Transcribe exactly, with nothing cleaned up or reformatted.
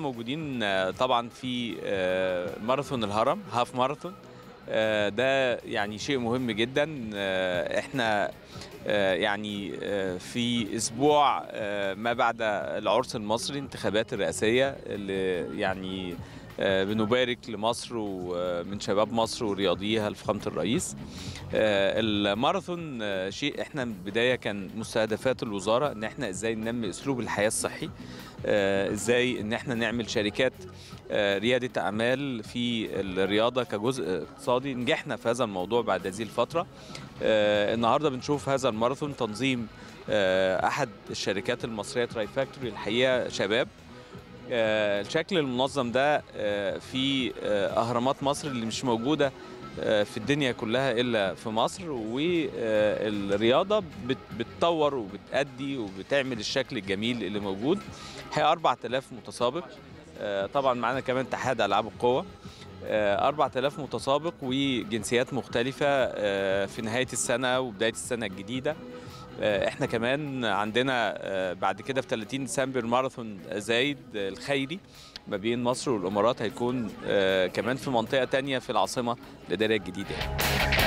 احنا موجودين طبعا في ماراثون الهرم، هاف ماراثون. ده يعني شيء مهم جدا. احنا يعني في اسبوع ما بعد العرس المصري، انتخابات الرئاسيه، اللي يعني بنبارك لمصر ومن شباب مصر ورياضيها لفخامة الرئيس. الماراثون شيء احنا من البداية كان مستهدفات الوزارة ان احنا ازاي ننمي اسلوب الحياة الصحي، ازاي ان احنا نعمل شركات ريادة اعمال في الرياضة كجزء اقتصادي. نجحنا في هذا الموضوع بعد هذه الفترة. النهاردة بنشوف هذا الماراثون تنظيم احد الشركات المصرية تراي فاكتوري، الحقيقة شباب. الشكل المنظم ده في أهرامات مصر اللي مش موجودة في الدنيا كلها إلا في مصر، والرياضة بتطور وبتأدي وبتعمل الشكل الجميل اللي موجود. حقيقة أربعة آلاف متسابق، طبعا معانا كمان اتحاد ألعاب القوى، أربعة آلاف متسابق وجنسيات مختلفة في نهاية السنة وبداية السنة الجديدة. احنا كمان عندنا بعد كده في ثلاثين ديسمبر ماراثون زايد الخيري ما بين مصر والامارات، هيكون كمان في منطقه تانية في العاصمه الاداريه الجديده.